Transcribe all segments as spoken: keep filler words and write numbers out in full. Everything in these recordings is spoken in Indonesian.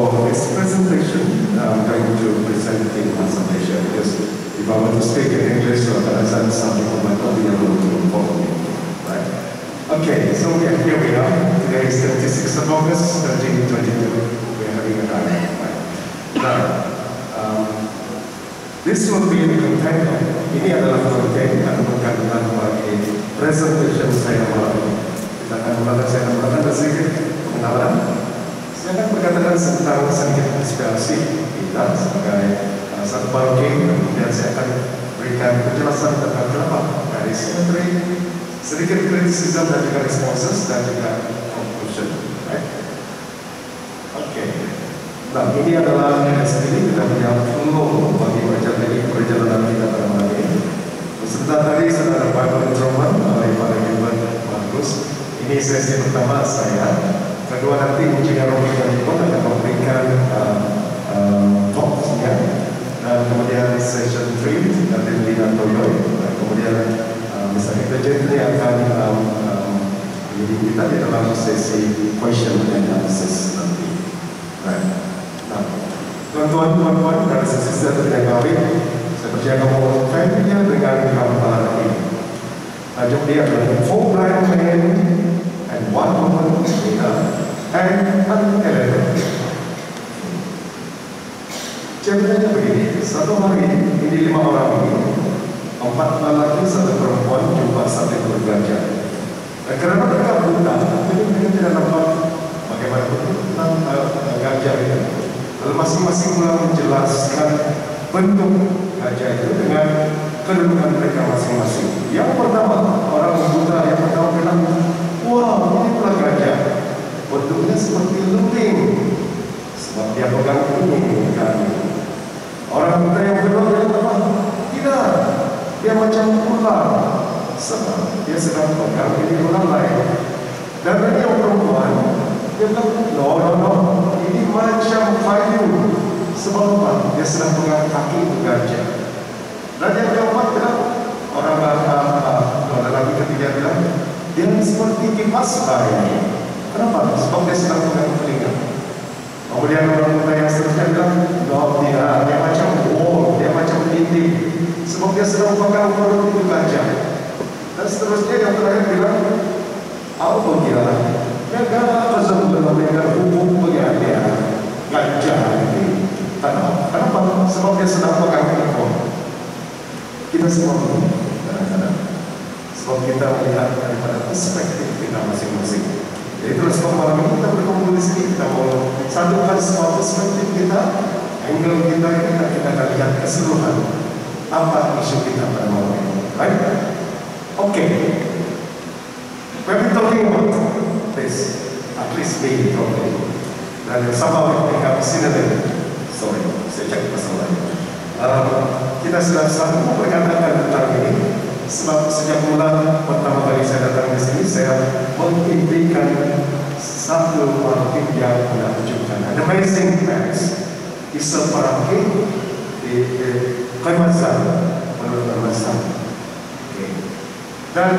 For this presentation, I'm going to present in Malaysia because if I were to speak in English or present something on my body, I will do it. Right? Okay, so yeah, here we are. Today is the sixth of August, thirteen twenty-two. We're having a dialogue. Right? Now, um, this will be the content. Ini adalah konten dan bukan bagi presentation saya malam. Kita akan mulai saya akan sedikit pengenalan. Saya akan berkatakan tentang sedikit inspirasi kita sebagai uh, satu paroking, kemudian saya akan berikan penjelasan tentang beberapa dari simetri, sedikit criticism dan juga responses dan juga conclusion. Right? Oke. Okay. Nah, ini adalah S P D, kita punya flow bagi perjalanan kita pada malam ini. Sebentar tadi saudara Pak Introman oleh Pak Ridwan Markus. Ini sesi pertama saya. Kedua nanti ujian Romi dan Niko akan memberikan uh, uh, talksnya, dan kemudian session three nanti Lina Toyoy, dan kemudian uh, misalnya Jentri akan um, um, jadi kita di dalam sesi question and analysis nanti. Nah, tuan-tuan, puan-puan dari sesi saya terjangkawi, saya percaya kamu fansnya dengan gambar ini. Tajuk dia adalah Four Blind Men and One Woman Leader. And eleven. Ceritanya begini, satu hari ini lima orang ini, empat lelaki satu perempuan jumpa saat itu berbelanja. Dan karena mereka buta, jadi mereka tidak nampak bagaimana tentang gajah itu. Lalu masing-masing mulai menjelaskan bentuk gajah itu dengan kedudukan mereka masing-masing. Yang pertama orang buta yang pertama bilang, wow ini pula gajah. Bentuknya seperti luring, sebab dia pegang kuning kan. Orang buta yang kedua dia apa? Tidak, dia macam ular, sebab dia sedang pegang ini ular lain. Dan tadi yang perempuan dia bilang, no no no, ini macam kayu, sebab apa? Dia sedang pegang kaki gajah. Dan yang keempat bilang, orang lelaki ketiga bilang, dia seperti kipas bayi. Kenapa? Sebab dia sedang pegang telinga. Kemudian orang buta yang seterusnya bilang, oh dia, dia macam oh, dia macam dinding, sebab dia sedang pegang perut itu gajah. Dan seterusnya yang terakhir bilang, apa dia? Negara tersebut, negara umum punya dia gajah ini. Kenapa? Sebab dia sedang pegang telepon. Kita semua kadang-kadang, sebab kita melihat daripada perspektif kita masing-masing. Jadi terus malam ini kita berkumpul di sini, kita mau satukan semua perspektif kita, angle kita, kita kita akan lihat keseluruhan apa isu kita pada malam ini. Baik? Oke. When we talking about this, at least we talking. Dan sama we have synonym. Sorry, saya cek masalahnya. Um, kita sudah sanggup berkatakan tentang ini. Sebab sejak bulan pertama kali saya datang ke sini, saya mengimpikan satu paraking yang menakjubkan. An amazing facts. Kisah paraking di Kalimantan, menurut Kalimantan. Okay. Dan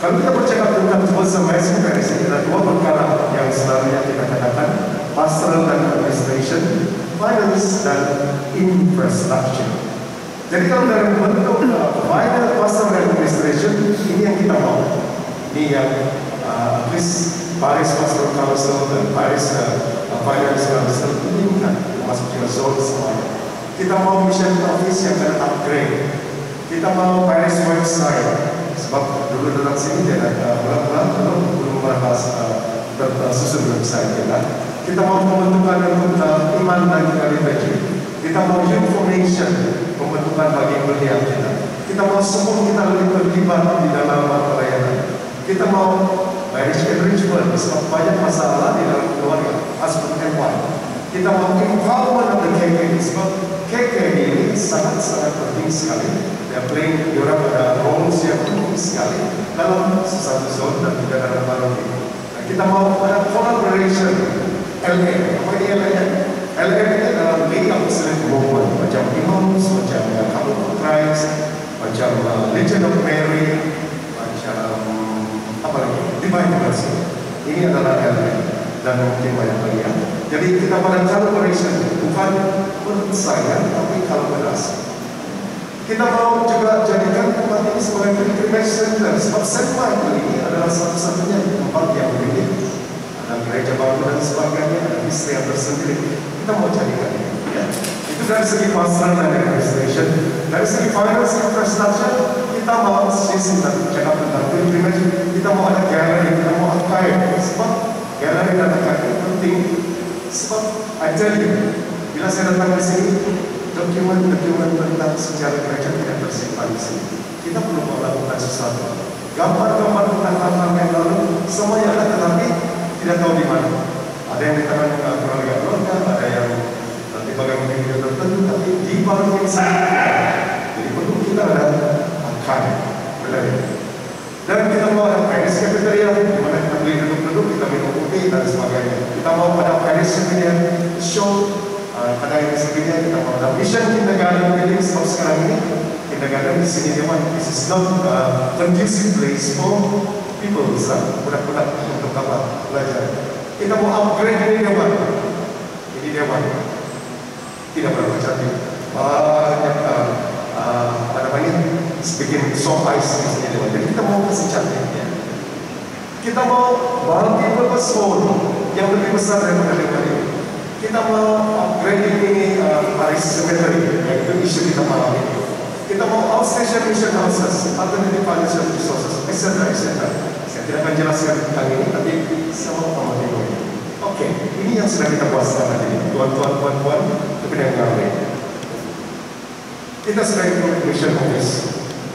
kalau kita bercakap tentang kisah amazing facts, ada dua perkara yang selalunya kita katakan: pastoral dan administration, finance dan infrastructure. Jadi kalau dari bentuk final pastoral administration, ini yang kita mau. Ini yang uh, Paris Pastoral Council dan Paris uh, Finance Council ini kan masuk ke zone semuanya. Kita mau mission office yang akan upgrade. Kita mau Paris website. Sebab dulu datang sini dia ada bulan-bulan belum belum bahas susun website ya kan. Kita mau pembentukan tentang iman dan religion. Kita mau information. Pembentukan bagi pilihan kita. Kita mau semua kita lebih terlibat di dalam pelayanan. Kita mau marriage enrichment, sebab banyak masalah di dalam keluarga husband and wife. Kita mau empowerment of the K K, sebab K K ini sangat-sangat penting sekali. Dia playing diorang pada roles yang penting sekali dalam satu zone dan juga dalam paroki. Nah, kita mau pada collaboration L M. Apa ini L M? L M ini adalah League of Muslim Women, macam Imams, macam Couple of Christ, macam Legend of Mary, macam apa lagi? Divine Mercy. Ini adalah L M dan mungkin banyak lagi. Jadi kita barangkali periksa, bukan persaingan, tapi kalkulasi. Kita mau juga jadikan tempat ini sebagai pilgrimage center, sebab Senpai ini adalah satu-satunya tempat yang unik. Ada gereja baru dan sebagainya, ada istri yang tersendiri. Kita mau jadikan ini. Ya. Itu dari segi pasar dan administration. Dari segi finance infrastructure, kita mau sisi cakap tentang pilgrimage. Kita mau ada galeri, kita mau archive, sebab galeri dan archive penting. Sebab ajaib, bila saya datang ke sini, dokumen-dokumen tentang sejarah gereja tidak tersimpan di sini. Kita perlu melakukan sesuatu. Gambar-gambar tentang tahun yang lalu semuanya ada, tetapi tidak tahu di mana. Ada yang ditaruh di aturan-aturan, ada yang di bagian-bagian tertentu, tapi di bagian sana. Jadi perlu kita ada akan belajar. Dan kita mau ada Paris Cafeteria, di mana kita beli duduk-duduk, kita minum kopi dan sebagainya. Kita mau pada Paris Cafeteria show. Pada yang sebelumnya kita pada mission kindergarten building sebab sekarang ini kindergarten di sini memang this is not a conducive place for people, budak-budak untuk apa belajar. Kita mau upgrade ini dewan, ini dewan tidak bermacam-macam banyak pada banyak speaking soft ice di sini dewan. Jadi kita mau kasih cantiknya. Kita mau multi-purpose hall yang lebih besar daripada dewan ini. Kita mau upgrade ini uh, Paris Cemetery, yaitu isu kita malam ini. Kita mau outstation mission houses, alternative financial resources, et cetera et cetera. Saya tidak akan jelaskan tentang ini, tapi saya mau tahu dulu. Oke, ini yang sudah kita buat selama ini. Tuan-tuan, puan-puan, kemudian kami. Kita sudah ikut mission office.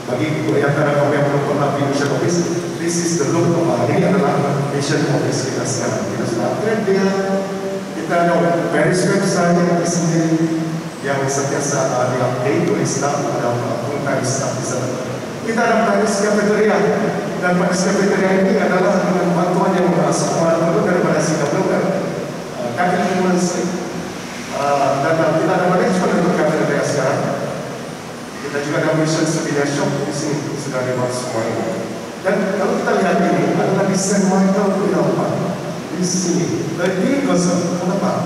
Bagi yang kadang-kadang yang belum pernah di mission office, this is the look of our. Ini adalah mission office kita sekarang. Kita sudah upgrade dia. Kita ada Paris website yang tersendiri yang setiasa di-update oleh staff, ada full-time staff di sana. Kita ada Paris Cafeteria, dan Paris Cafeteria ini adalah bantuan yang masuk kemarin dulu daripada Singapura, kaki human sleep. Dan kita ada management untuk cafeteria sekarang. Kita juga ada mission souvenir shop di sini, sudah dibuat semua ini. Dan kalau kita lihat ini, adalah desain Michael Wilhelm di sini, dan ini kosong, kenapa?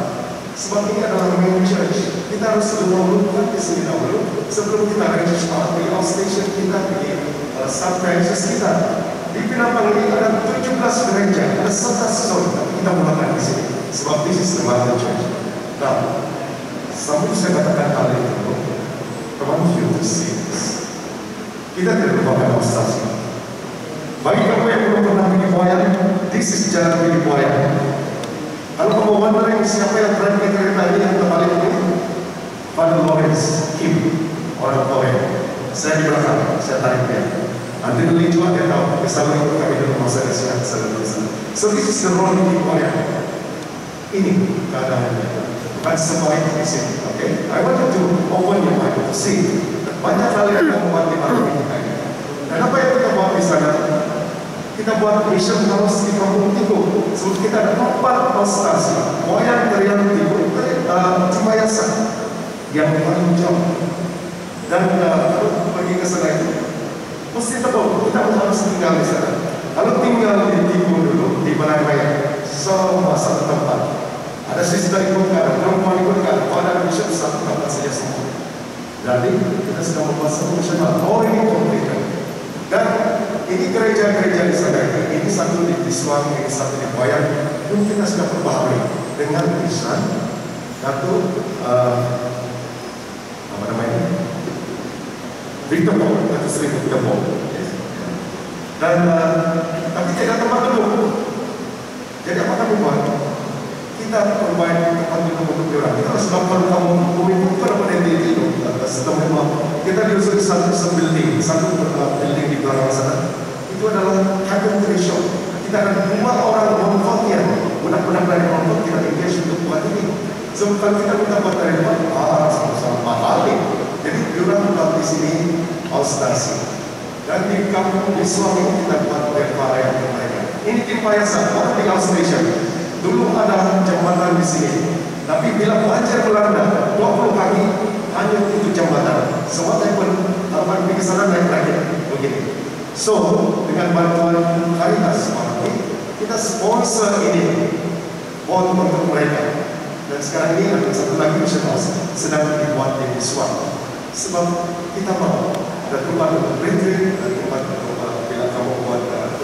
Sebab ini adalah main church. Kita harus mengumpulkan di sini dahulu sebelum kita range out di outstation kita di uh, sub-branches kita. Di Pinapang ini ada tujuh belas gereja, ada sebelas zone kita mulakan di sini. Sebab this is the mother church. Nah, sambil saya katakan hal itu, I want you to see this. Kita tidak lupakan outstation. Bagi kamu yang belum pernah pergi Boyan, this is jalan pergi Boyan. Kalau kamu wondering siapa yang berada di kereta ini yang terbalik ini, Father Lawrence, Kim, orang Boyan. Saya di belakang, saya tarik dia. Nanti dulu juga dia tahu, misalnya itu kami dulu masa Asia, misalnya misalnya. So this is the role of the Boyan. Ini keadaannya. Bukan semua itu di sini, okay? I want you to open your mind, to see. Banyak hal yang kamu buat di malam ini. Dan apa yang kita buat di sana? Kita buat mission house di kampung Tigo. Sebelum kita ada empat konstasi Moyang Terian Tigo Cimayasa yang paling jauh. Dan pergi ke sana itu mesti tahu, kita harus tinggal di sana. Kalau tinggal di Tigo dulu, di Malaysia, semua satu tempat. Ada sister ikut ke ada perempuan ikut ke ada, ada mission satu tempat saja semua. Jadi kita sudah membuat satu mission house. Oh, ini komplikasi. Dan ini gereja-gereja di sana, ini satu di Islam, ini satu di Boyan. Mungkin kita sudah berbahagia dengan tulisan satu uh, apa namanya Victor Paul, atau Sri Victor Paul. Yes. Dan uh, tapi tidak tempat duduk. Jadi apa kami buat? Kita bermain tempat duduk untuk orang. Kita harus melakukan kamu komunikasi pada diri itu. Setelah memang kita diusir satu building, satu building di belakang sana. Itu adalah cafeteria shop. Kita ada dua orang non-votian, budak-budak dari non-vot kita engage untuk buat ini. Sebab kita minta buat dari non-vot, sama-sama mahal. Jadi diorang buat di sini outstasi. Dan di kampung Islam ini kita buat tempat yang lainnya. Ini tempat yang sama, di outstation. Dulu ada jembatan di sini, tapi bila pelajar Belanda dua puluh kaki hanya untuk jembatan. Semua saya pun tanpa pergi ke sana naik lagi begini. So dengan bantuan Caritas ini kita sponsor ini untuk mereka. Dan sekarang ini ada satu lagi mission house sedang dibuat di Suara. Sebab kita mau dan tempat untuk retreat, dan tempat untuk bila kamu buat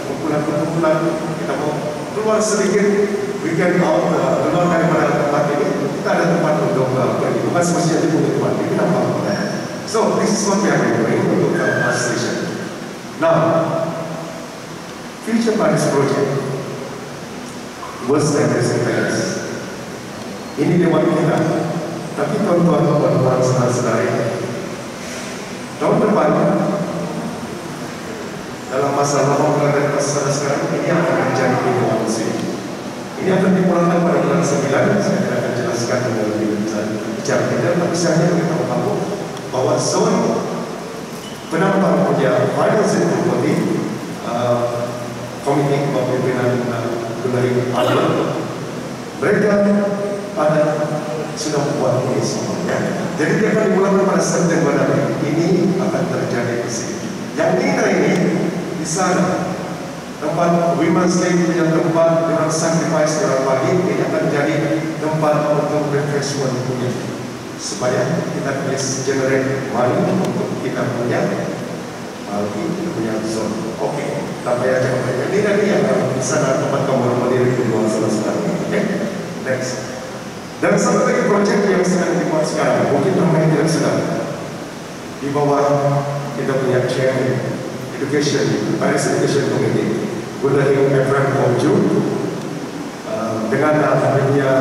kumpulan-kumpulan, kita mau keluar sedikit, weekend out, keluar daripada tempat ini, kita ada tempat untuk pergi. Bukan semestinya di tempat ini, kita mau. So, this is what we are doing untuk Mars Station. Now, Future Paris Project was embracing Paris. Ini lewat kita. Tapi tuan-tuan, tuan-tuan, saudara-saudari, tahun depan dalam masa lalu dan masa sekarang ini akan menjadi evolusi. Ini akan dimulai pada bulan sembilan. Saya tidak akan jelaskan dengan lebih bicara detail, tapi saya hanya ingin tahu bahwa zona penampak punya final settlement body komite kepemimpinan dari alam. Mereka pada sudah membuat ini semua. Jadi dia akan dimulai pada September ini akan terjadi di sini. Yang indah ini di sana tempat Women's Day punya tempat dengan sacrifice dari pagi ini akan jadi tempat untuk refreshment punya. Supaya kita punya generate money untuk kita punya alki kita punya zone. Oke, tapi aja banyak. Ini nanti yang di sana tempat kamu berdiri di luar selesai. Oke, next. Dan satu lagi project yang sedang dibuat sekarang, mungkin namanya tidak sedang di bawah kita punya chair education, Paris Education Committee, Bunda Hing Efren Bonju, dengan akhirnya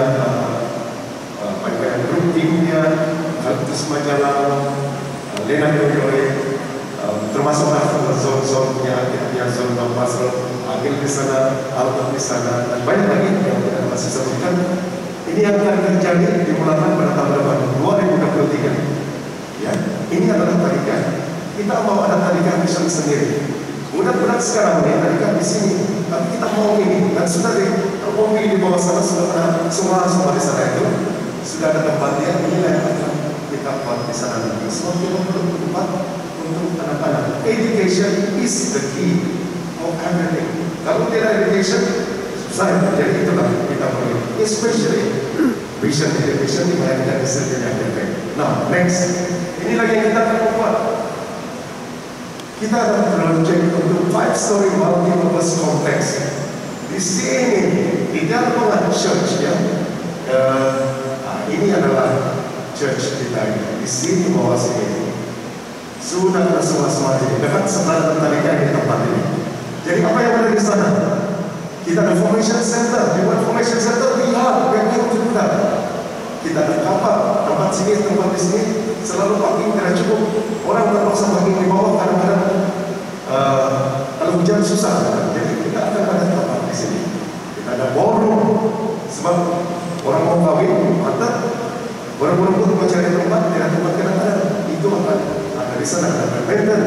banyak grup timnya, terus majalah, Lena Yogyakarta, termasuk zon-zon punya akhirnya zon Pasal, Agil di sana, Alton di sana, dan banyak lagi yang tidak masih sebutkan. Ini akan terjadi dimulakan pada tahun depan dua ribu dua puluh tiga. Ya, ini adalah tarikan. Kita mau ada tarikan mission sendiri. Mudah-mudahan sekarang ini tarikan di sini, tapi kita mau ini dan sudah di terpompi di bawah sana sudah semua semua di sana itu sudah ada tempatnya. Inilah yang akan kita buat di sana nanti. Semua kita perlu tempat untuk anak-anak. Education is the key of everything. Kalau tidak education, saya jadi itulah kita perlu. Especially vision education di mana kita bisa jadi efektif. Nah, next, ini lagi yang kita akan buat. Kita akan project untuk five story multi-purpose complex di sini di dalam pengajian church ya. Uh, ini adalah church kita di sini bawah sini. Sudah ada semua-semua ini. Dekat sebelah tarikan di tempat ini. Jadi apa yang ada di sana? Kita ada formation center, di mana formation center we have, we have to do that. Kita ada kapal, tempat sini, tempat di sini, selalu parking tidak cukup. Orang terpaksa parking di bawah kadang-kadang uh, kalau hujan susah. Jadi kita akan ada tempat di sini. Kita ada ballroom, sebab orang mau kawin, mantap. Orang-orang pun mencari tempat, tidak tempat kadang-kadang itu akan ada di sana, ada bender,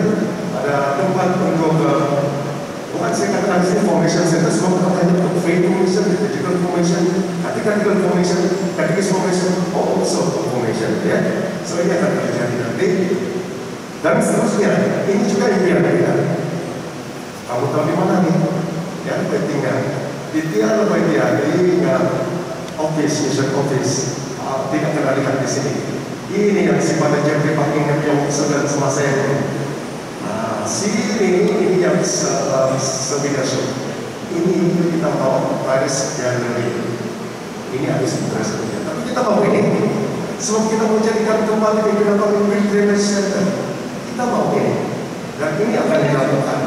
ada tempat untuk uh, bukan saya katakan di sini formation center, sebab kita hanya untuk faith formation, digital formation, categorical formation, categories formation, all sorts of formation, ya. So ini akan terjadi nanti. Dan seterusnya, ini juga impian kita. Kamu tahu di mana nih? Ya, pentingnya. Di tiada lagi di office, mission office, tidak kena lihat di sini. Ini yang sifatnya jadi parking yang sedang semasa ini. Sini ini yang seminasi ini kita mau Paris dan ini habis berhasil. Tapi kita mau ini, sebab kita mau jadikan tempat yang kita mau building center. Kita mau ini, dan ini akan dilakukan.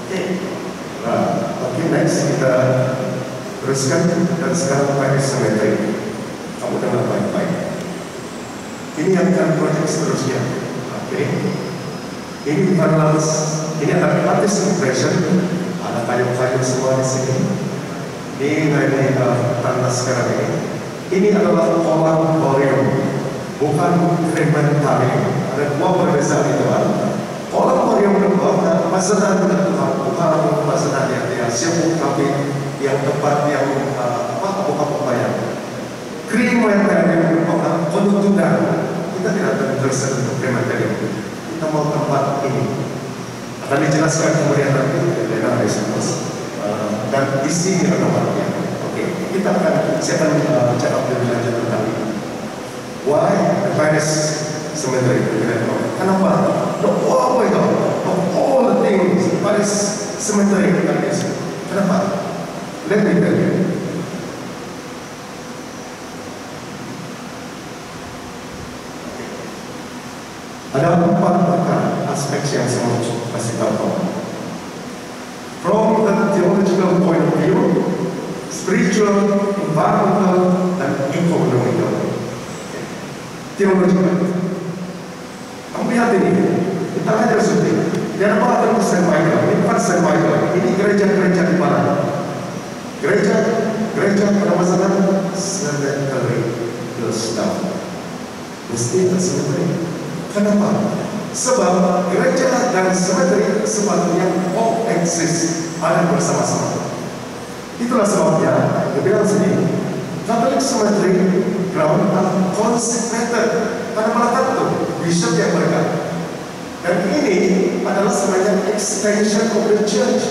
Oke, nah, oke next kita teruskan dan sekarang Paris Cemetery. Kamu dengar baik-baik. Ini yang akan proyek seterusnya. Oke. Ini bukan lalu, ini ada artist impression, ada kayu-kayu semua di sini. Ini dari tanah sekarang ini. Ini adalah kolam boreum, bukan fragmentarium. Ada dua perbezaan itu. Kolam boreum adalah pasangan bukan pasangan yang dia sibuk tapi yang tempat yang apa apa yang krim yang dari kolam konturan kita tidak ada interest untuk fragmentarium. Kita mau tempat ini akan dijelaskan kemudian nanti oleh Lena Resmus dan di sini ada tempatnya. Oke, Oke, kita akan, saya akan cakap lebih lanjut tentang why the virus cemetery. Kenapa? The whole way down of all the things, virus cemetery. Kenapa? Let me tell you. Ada empat perkara aspek yang saya mau kasih tahu. From the theological point of view, spiritual, environmental, dan economic. Theological. Kamu lihat ini, kita ajar suci. Dan apa yang disampaikan? Ini pas sampaikan. Ini gereja-gereja di mana? Gereja, gereja pada masa lalu, cemetery, closed down. Mesti cemetery. Kenapa? Sebab gereja dan cemetery sepatutnya coexist, ada bersama-sama. Itulah sebabnya, dia bilang sini, Catholic cemetery ground are consecrated pada malaikat itu, bishop yang mereka. Dan ini adalah semacam extension of the church.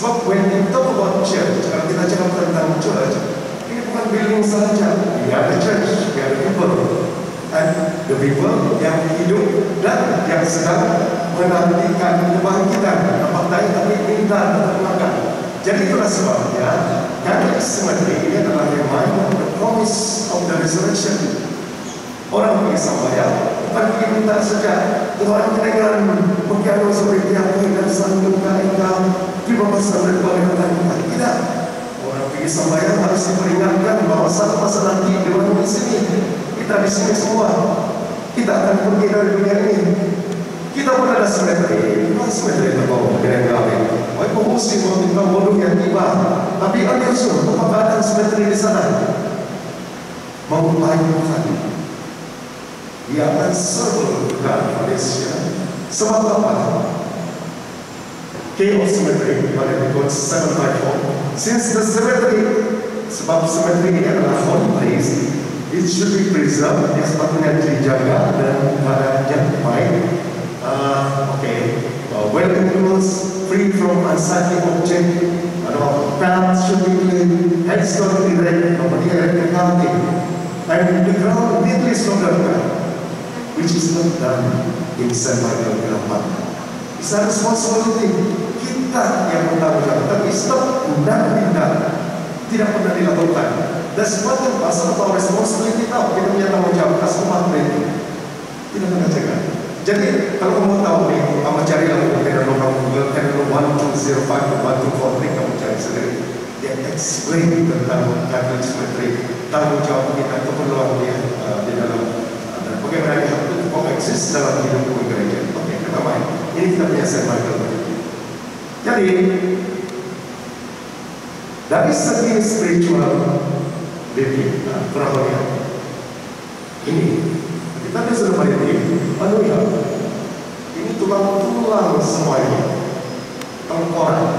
Sebab when we talk about church, kalau kita cakap tentang church, ini bukan building saja, we are the church, we are the people. And the people yang hidup dan yang sedang menantikan kebangkitan apatah tapi minta terlakukan. Jadi itulah sebabnya Catholic cemetery ini adalah reminder of the promise of the resurrection. Orang pergi sama ya, bukan pergi minta saja. Tuhan kedengaran mengkandung seperti aku dan sanggup kainkan di bawah sambil berkata tidak. Orang pergi sama ya harus diperingatkan bahwa satu masa nanti di luar sini. Kita di sini semua, kita akan pergi dari dunia ini. Kita pun ada cemetery, bukan cemetery terbawa dengan kami. Baik pengusi maupun bodoh yang tiba, tapi ada usul apakah ada cemetery di sana? Memulai Tuhan, dia akan serba dan Malaysia. Sebab apa? Chaos cemetery pada tahun tujuh puluh empat. Since the cemetery, sebab cemetery ini adalah holy place. It should be preserved, yang sepatutnya dijaga dan keadaannya baik. Uh, Oke, okay. uh, well influenced, free from unsightly object, uh, paths should be clean, headstone direct, nobody erected nothing, and the ground neatly slotted, which is not done in Saint Michael Kelapa. It's a responsibility kita yang bertanggung jawab, tapi stop undang-undang tidak pernah dilakukan. Dan sebabnya pasal atau responsibility kita, kita punya tanggung jawab atas umat ini. Tidak pernah jaga. Jadi kalau kamu tahu nih, kamu cari lalu teknologi kamu Google teknologi one two zero five one two four three, kamu cari sendiri. Dia explain tentang Catholic cemetery, tanggung jawab kita, keperluan dia di dalam dan bagaimana dia coexist dalam hidup gereja. Oke, pertama ini kita punya Saint Michael. Jadi dari segi spiritual living, perahonya ini kita sudah banyak ini, aduh ya, ini tulang-tulang semuanya, tengkorak.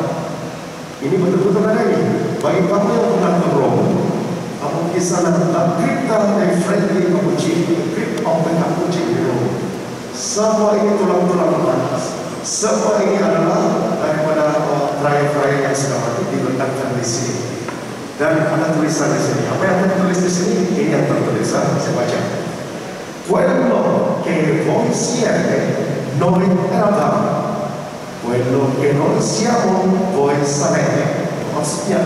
Ini betul-betul ada ini. Bagi kamu yang pernah ke Roma, kamu bisa lihat kripta yang friendly kepuji, kripta yang kepuji di Roma. Semua ini tulang-tulang panas. Semua ini adalah daripada raya-raya yang sudah mati diletakkan di sini. Dan ada tulisan di sini. Apa yang tertulis di sini? Ini yang tertulis. Saya baca. Quello che voi siete non eravate, quello che non siamo voi sarete. Maksudnya,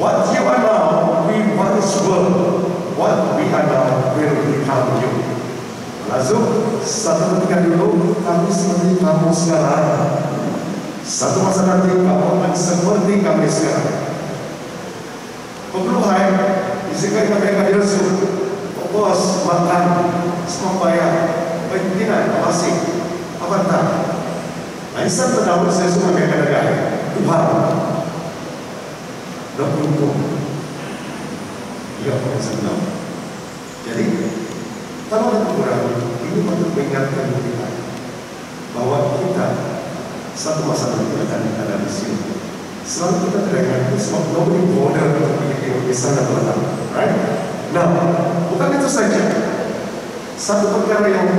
what you are now, we once were. What we are now, we will become you. Langsung, satu ketika dulu, kami seperti kamu sekarang. Satu masa nanti, kamu akan seperti kami sekarang. Kepeluhan, izinkan kami yang hadir suruh. Fokus, makan, semua bayar, pentingan, masih, apa tak? Aisyah terdahulu saya suka mengatakan, Tuhan, dah beruntung. Ia pun senang. Jadi, kalau ada kekurangan, ini untuk mengingatkan kita bahwa kita satu masa nanti akan ada di sini. Selalu kita terangkan, sebab nobody bother untuk memiliki lukisan dan pelatang, right? Nah, bukan itu saja. Satu perkara yang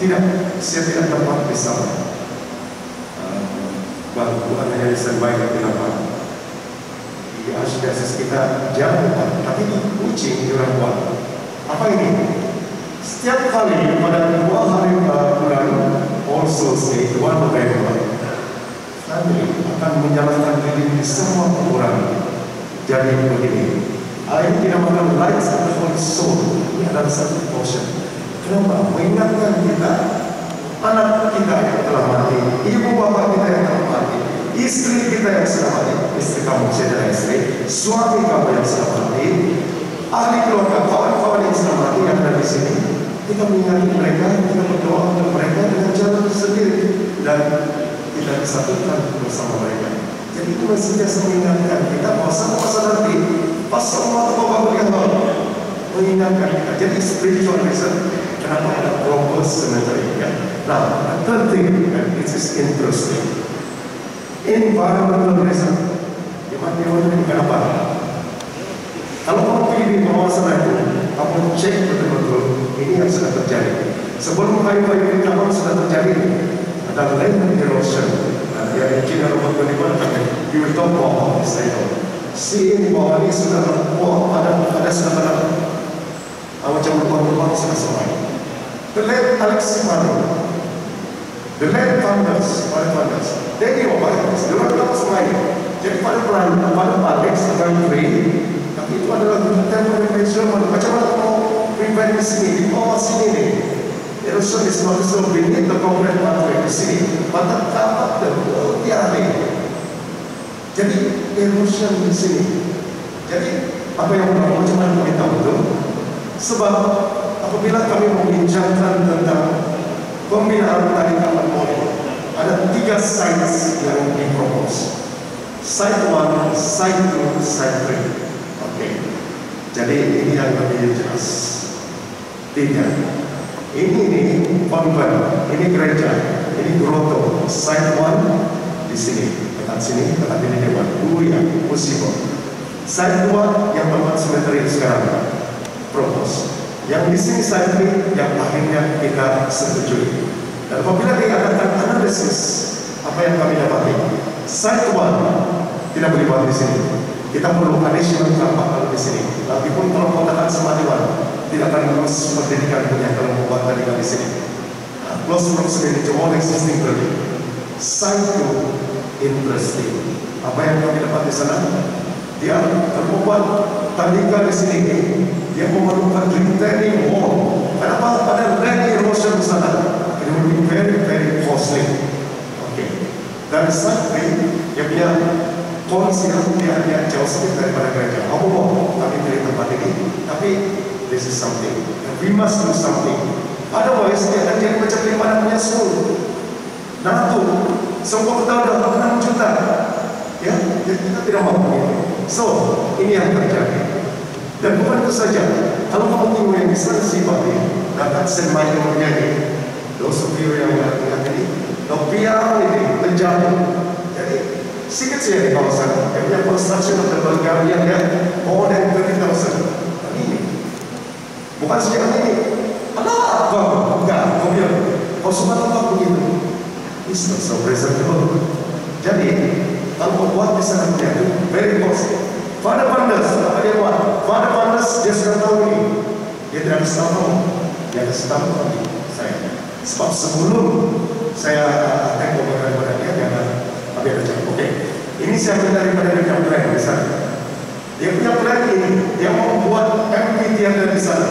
tidak, saya tidak dapat bersama. Bahwa bukan hanya disampaikan di lapangan. spesies kita jamu, tapi ini kucing dirawat. Apa ini? Setiap kali pada dua hari bulan also say one November, kami akan menjalankan diri di semua orang. Jadi begini, ayat dinamakan lights and holy soul. Ini adalah satu portion. Kenapa? Mengingatkan kita, anak kita yang telah mati, ibu bapa kita yang telah mati, istri kita yang sudah mati, istri kamu sudah istri, suami kamu yang sudah mati, ahli keluarga, kawan-kawan yang sudah mati yang ada di sini. Kita mengingati mereka, kita berdoa untuk mereka dengan jalan sendiri dan kita disatukan bersama mereka. Jadi itu mestinya mengingatkan kita bahwa sama-sama nanti pas semua atau bapak beliau mengingatkan kita. Jadi spiritual reason kenapa ada proper cemetery. Nah, third thing, which is interesting, environmental reason. Gimana-gimana ini kenapa? Kalau kamu pilih di pengawasan itu, kamu cek betul-betul ini yang sudah terjadi. Sebelum kayu-kayu kamu sudah terjadi ada land erosion. Ya, kita rumah beriman kami, kita bawah saya. Si ini bawah ini sudah terbuat ada ada sekarang macam rumah-rumah selesai. The late Alex Maru, the late founders, para founders, they were pioneers, they were not slide. Jadi pada peran pada Alex akan free, tapi itu adalah tentang prevention. Macam mana mau prevent di sini, di bawah sini ni? Erosion is not so big in the concrete pathway. Di sini, mata tamat dan tiada lagi. Jadi erosion di sini. Jadi apa yang perlu cuma kami tahu itu. Sebab apabila kami membincangkan tentang pembinaan tanaman modern, ada tiga sites yang dipropos. Site one, site two, site three. Okay. Jadi ini yang lebih jelas. Tiga. Ini ini konven, ini gereja, ini grotto. Side one di sini, dekat sini, dekat ini depan. Dulu ya, musibah. Side dua yang tempat cemetery sekarang, propos. Yang di sini side three yang akhirnya kita setujui. Dan apabila dikatakan analisis, apa yang kami dapati? Side one tidak boleh buat di sini. Kita perlu additional kapal di sini. Lagipun kalau kotakan sama dewan. Tidak akan terus pendidikan punya kalau membuat tadi di sini. Close from sendiri cuma existing berarti. Satu interesting. Apa yang kami dapat di sana? Dia terbuat tandingan di sini. Dia memerlukan retaining wall. Kenapa? Pada land erosion di sana. It will be very very costly. Okay. Dan satu yang punya konsep dia dia jauh sekali daripada gereja. Apa boleh? Kami pilih tempat ini. Tapi this is something. We must do something. Otherwise, dia akan jadi macam dimana punya school. Natu, semua kita sudah enam juta. Ya, kita tidak mampu. So, ini yang terjadi. Dan bukan itu saja. Kalau kamu tunggu yang besar sifatnya, datang semai nomornya ini. Dosa view yang mengatakan ini. Dopial ini, penjaga. Jadi, sikit saja di kawasan. Yang punya construction of the Bulgarian, ya. More than thirty thousand. Bukan sejarah ini. Alah, kau enggak, kau bilang, kau semua tahu begitu. It's not so reasonable. Jadi, kalau membuat pesanan dia itu very costly. Father Pandas, apa dia buat? Father Pandas dia sudah tahu ini. Dia tidak harus tahu, dia harus tahu lagi saya. Sebab sebelum saya tengok bagaimana dia, dia akan tapi ada cakap. Oke, ini saya mencari pada dia yang brand di sana. Dia punya brand ini, dia mau buat M P T yang ada di sana.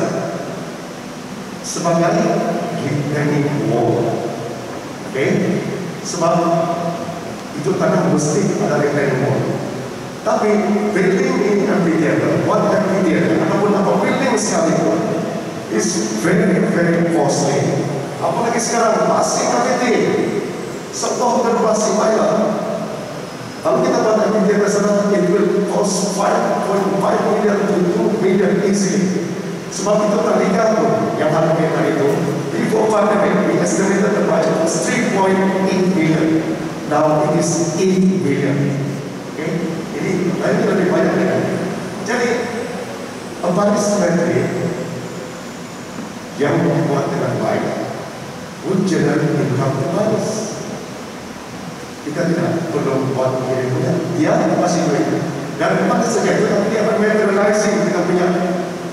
Sebagai retaining wall, oke? Sebab itu tanah mesti ada retaining wall. Tapi building ini amphitheater, what amphitheater, ataupun apa building sekalipun, is very very costly. Apalagi sekarang masih K P T, setor terpaksa bayar. Kalau kita buat amphitheater sana, it will cost five point five million to two million easily. Sebab itu tandingan itu yang harga kita itu before pandemic, we estimated the budget was three point eight billion. Now it is eight billion. Okay? Jadi ini lebih banyak ya. Jadi empat strategi yang dibuat dengan baik would generate income bonus. Kita tidak perlu buat diri punya, dia masih baik. Dan memang sengaja, tapi dia akan memorizing kita punya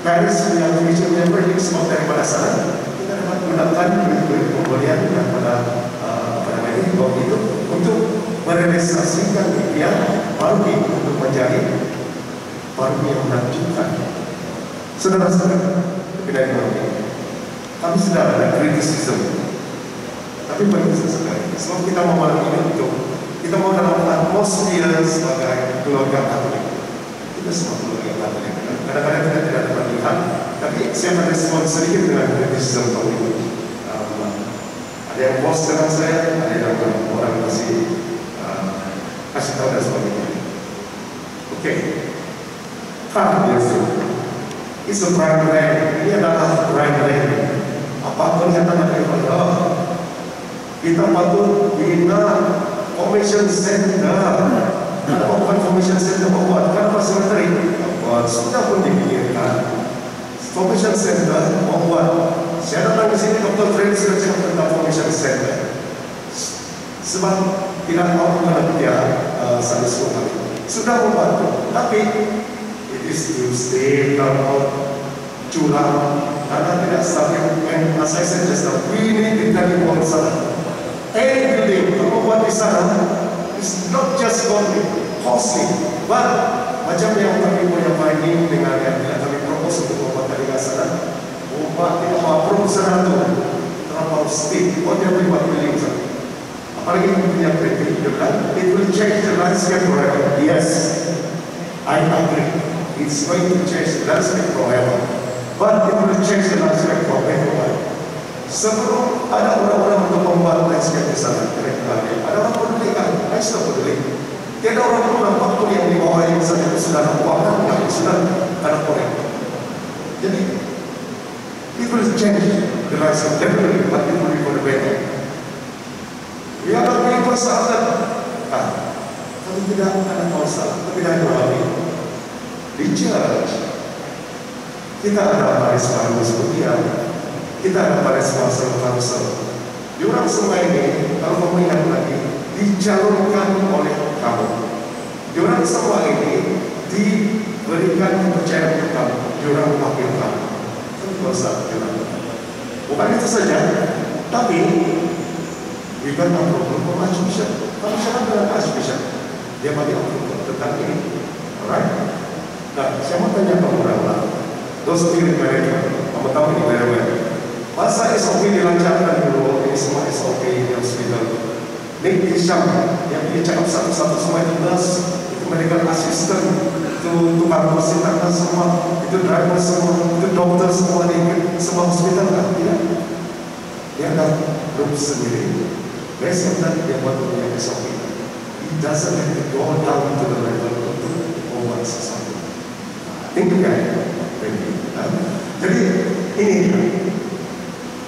Paris, punya Commission member yang semua daripada sana. Kita dapat mendapatkan pemberian daripada apa namanya waktu itu untuk merealisasikan dia baru untuk menjadi baru yang melanjutkan. Saudara-saudara, lebih dari itu, kami sudah ada criticism, tapi penting sekali. Sebab kita mau malam ini untuk kita mau dalam atmosfer sebagai keluarga Katolik. Kita semua keluarga Katolik. Kadang-kadang kita tidak dapat lihat, tapi saya merespon sedikit dengan criticism tahun ini. Um, ada yang post dengan saya, ada yang orang masih uh, kasih tahu dan sebagainya. Oke, okay. Kan biasa. It's a prime land. Ini adalah prime land. Apapun yang ada di bawah, kita patut bina convention center. Kenapa bukan convention center membuat? Kenapa sementara ini membuat? Sudah pun dipikirkan. Convention center membuat. Saya datang di sini dokter Freddy sudah cakap tentang convention center. Sebab tidak mau mengajar sambil sekolah. Sudah membantu, tapi itu stay terlalu curang karena tidak stabil. And as I said just now, we need to take it on sana. Any building terbuat di sana is not just costly, but macam yang kami punya finding dengan yang kami propose untuk membuat tadi ke sana. Rumah itu approve sana tu terlalu stick. Buat yang beli building sana. Apalagi yang punya kredit dekat, it will change the landscape forever. Yes, I agree. It's going to change the landscape forever, but it will change the landscape forever. Sebelum ada orang-orang untuk membuat landscape di sana, ada orang peduli kan? Saya sudah peduli. Tiada orang pun nampak pun yang di bawah yang saja sudah keuangan, sudah ada korek. Jadi, it will change the landscape definitely, but it will be for the better. We are not being persahabatan. Ah, tapi tidak ada masalah, tapi tidak ada masalah. Di church kita ada baris baris kemudian kita ada baris baris baris di orang semua ini kalau kamu ingat lagi dijalurkan oleh kamu di orang semua ini diberikan kepercayaan kepada kamu di orang wakil kamu terkuasa bukan itu saja tapi bukan untuk membuat asumsi kamu jangan berlaku asumsi dia mati untuk tentang ini alright. Nah, saya mau tanya kamu berapa? Those of you in Malaysia, kamu tahu ini berapa? Masa S O P dilancarkan dulu, ini semua S O P yang sudah Nick Hisham, yang dia cakap satu-satu semua itu nas, itu medical assistant, itu tukang mesin tangan semua, itu driver semua, itu dokter semua di semua hospital kan? Dia, dia ada room sendiri. Besok nanti dia buat punya S O P. It doesn't have to go down to the level untuk membuat sesuatu. Itu kan, jadi ini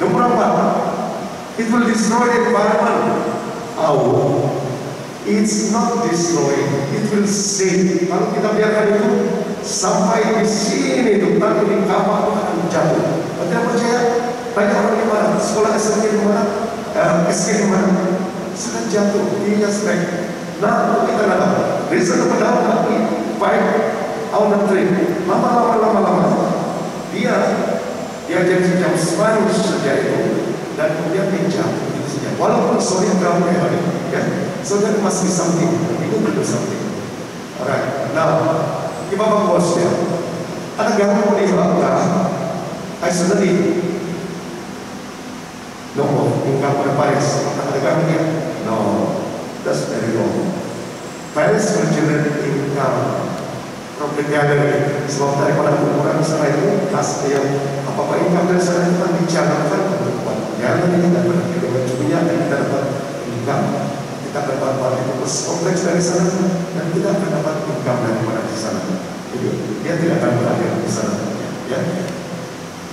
nomor empat, it will destroy the environment. Oh, it's not destroying, it will save. Kalau kita biarkan itu sampai di sini itu tanpa dikawal akan jatuh. Tidak percaya? Banyak orang di mana? Sekolah S M K di mana? S K di mana? Sudah jatuh di aspek. Nah, kita dapat reason kepada kami baik. Awal menteri, lama-lama-lama-lama dia dia jadi jam Spanish sejak itu dan kemudian pinjam sejak. Walaupun sorry kamu hari, ya, so that must be something, itu betul something. Alright, now gimana bosnya? Ada gangguan di belakang? I suddenly no, bukan pada Paris, ada gangguan? No, that's very wrong. Paris berjalan income. Problema ada ni. Sebab daripada orang sekarang itu khas yang apa apa income dari sana itu kan dicanangkan perempuan. Yang ini kita berpikir dengan cukupnya dan kita dapat income, kita dapat kualitas kompleks dari sana dan kita akan dapat income dari mana di sana. Jadi dia tidak akan berakhir di sana. Ya.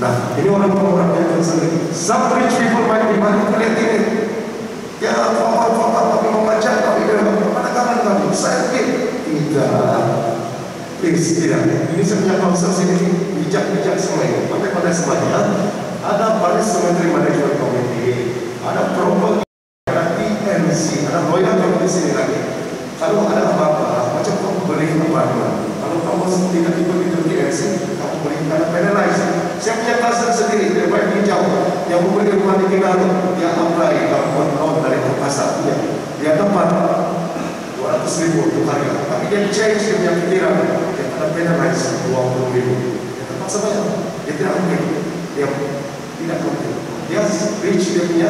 Nah, ini orang-orang yang tersendiri. Some rich people might be money melihat ini. Ya, apa apa apa tapi membaca tapi dalam mana kanan kamu? Saya pikir tidak. Please, tidak. Ini sebenarnya konsep sini bijak-bijak semua ini. Pada-pada semuanya ada baris sementri manajemen komite, ada property, ada P N C, ada loyal komite sini lagi. Kalau ada apa-apa, macam kau beli apa-apa. yang memberikan kepada kita yang amrai bantuan tahun dari pasar dia dia tempat dua ratus ribu untuk harga, tapi dia change dia punya pikiran, dia tetap penalize dua puluh ribu, dia terpaksa banyak, dia tidak mungkin, dia tidak mungkin, dia reach dia punya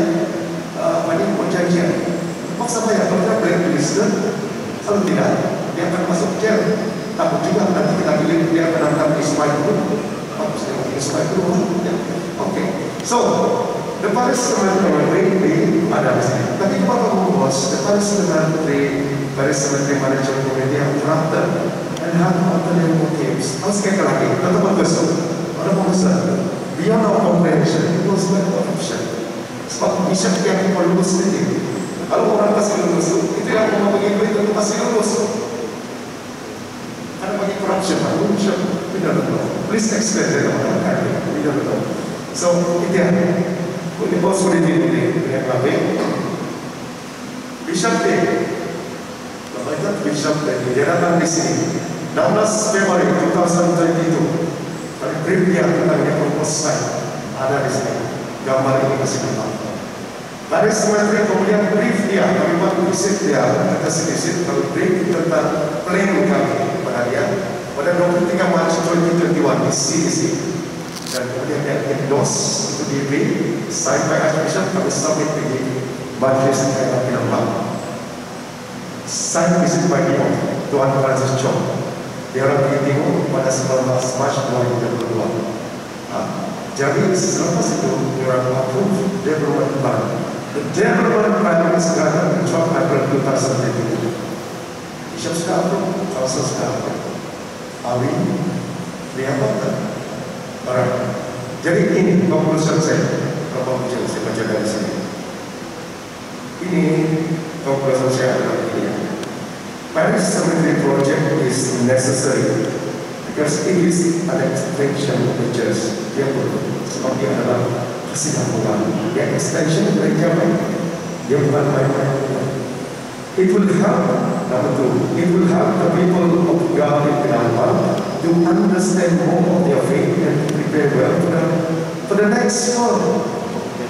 money perjanjian, terpaksa banyak, kalau kita break business kalau tidak dia akan masuk jail, takut juga nanti kita pilih dia akan akan ismail dulu, harus dia akan ismail dulu, oke, so the Paris Cemetery ada di sini. Tapi Bapak Bos, the Paris Cemetery, Paris Cemetery Management Committee yang terakhir, and have alternative games. Harus sekali lagi, tetap bagus. Orang besar, beyond our comprehension, it was not an option. Sebab bisa yang kita lulus sendiri. Kalau orang pasti lulus, itu yang mau bagi duit itu pasti lulus. Karena bagi corruption, corruption tidak betul. Please explain dari mana kalian tidak betul. So itu yang Kundi bos boleh diri dengan kami Bishop Day Bapak itu Bishop Day diadakan di sini enam belas Februari dua ribu dua puluh satu dari Brimia tentang Nekroposai ada di sini gambar ini masih depan dari sementara kemudian brief dia kami buat visit dia kita sedikit kalau brief tentang plan kami kepada dia pada dua puluh tiga Maret dua ribu dua puluh satu di sini dan kemudian dia endorse itu di B I B signed by Archbishop kami submit di Majelis Negara Pilihan signed visit by Imam Tuan Francis Chong di orang Timur pada sembilan belas Maret dua ribu dua puluh dua jadi selepas itu diorang approve development plan the development plan is granted dua puluh April dua ribu dua puluh Bishop sudah approve Council sudah approve Awi Liapatan barang. Jadi ini conclusion saya, kalau saya baca dari sini. Ini conclusion saya adalah ini. Paris Cemetery Project is necessary because it is an extension of the church. Dia perlu, sebab dia adalah kesinambungan. Dia extension dari zaman, dia bukan main-main. It will help, number two, it will help the people of God in Penang to understand more of their faith and prepare well for the, for the next world.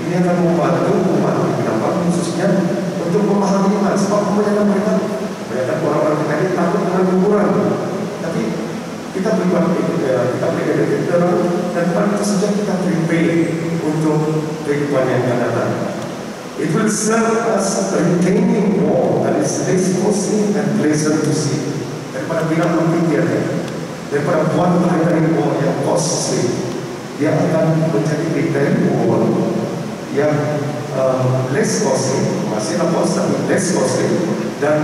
Ini akan membantu umat kenapa khususnya untuk memahami iman. Sebab kebanyakan mereka, kebanyakan orang-orang kita ini takut dengan ukuran. Tapi kita berikan kita berikan dari dalam dan pada sejak kita prepare untuk kehidupan yang akan datang. It will serve us retaining more that is less costly and pleasant to see. Daripada bila berpikir daripada buat retaining wall yang costly dia akan menjadi retaining wall yang uh, less costly masih lah cost tapi less costly dan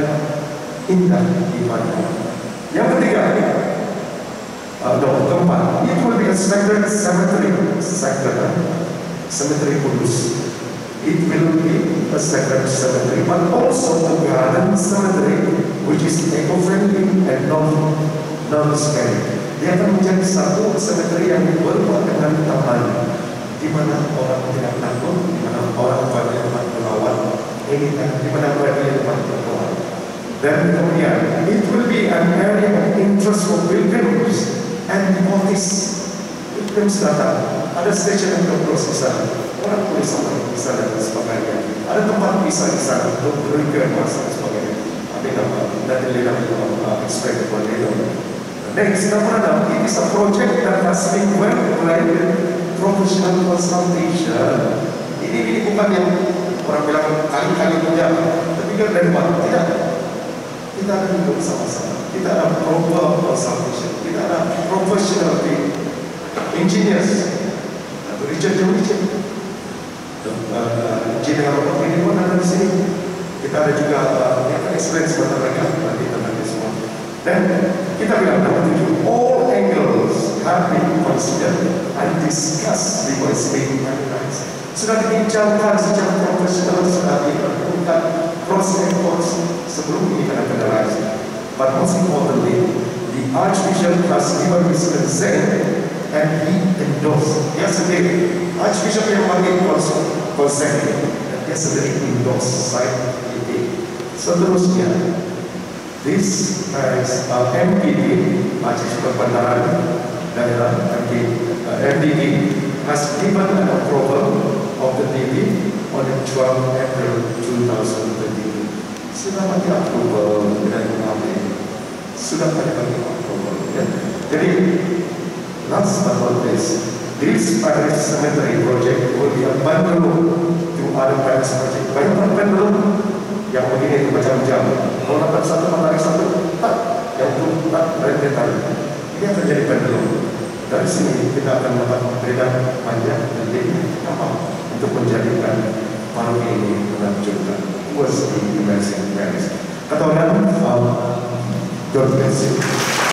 indah di mana yang ketiga uh, nomor keempat itu adalah cemetery cemetery cemetery cemetery kudus it will be a sacred cemetery but also a garden cemetery which is eco-friendly and non-non-non sekali. Dia akan menjadi satu cemetery yang berbuat dengan taman di mana orang tidak takut, di mana orang banyak tempat melawan, ini di mana banyak tempat melawan. Dan kemudian, it will be an area of interest for pilgrims and devotees. Pilgrims datang, ada station yang terus di sana, orang turis di sana dan sebagainya. Ada tempat bisa di sana untuk bergemas dan sebagainya. Ada nama dan nilai nama expert buat itu. Next, number enam, it is a project that has been well applied with professional consultation. Ini, ini bukan yang orang bilang kali-kali punya, tapi kan dari mana? Tidak. Kita akan hidup sama-sama. Kita ada proper consultation. Kita ada professional team, engineers, atau Richard John Richard. Engineer Robert ini pun ada di sini. Kita ada juga yang akan explain sebentar mereka nanti tentang ini semua. Dan kita bilang nomor tujuh, all angles have been considered and discussed before it's being analyzed. Sudah dibincangkan secara profesional, sudah diperlukan cross and cross sebelum ini akan analyzed. But most importantly, the Archbishop has given his consent and he endorsed. Dia sendiri, Archbishop yang pakai consent, dia sendiri endorse side ini. Seterusnya, this is uh, M P D, Archbishop Bandaran Daerah M P D, uh, has given an approval of the Navy on the twelfth of April two thousand thirteen. Sudah bagi approval dengan kami, sudah bagi approval. Ya. Jadi last but not least, this Pirates Cemetery project will be a bundle to other Pirates project. Banyak bundle yang begini berjam-jam. Kalau dapat satu menarik satu, tak yang pun tak rentetan. Ini akan jadi bundle. Dari sini kita akan dapat perbedaan banyak dan lebih apa untuk menjadikan paru ini melanjutkan. Was the amazing Paris. Kata orang, um, God bless you.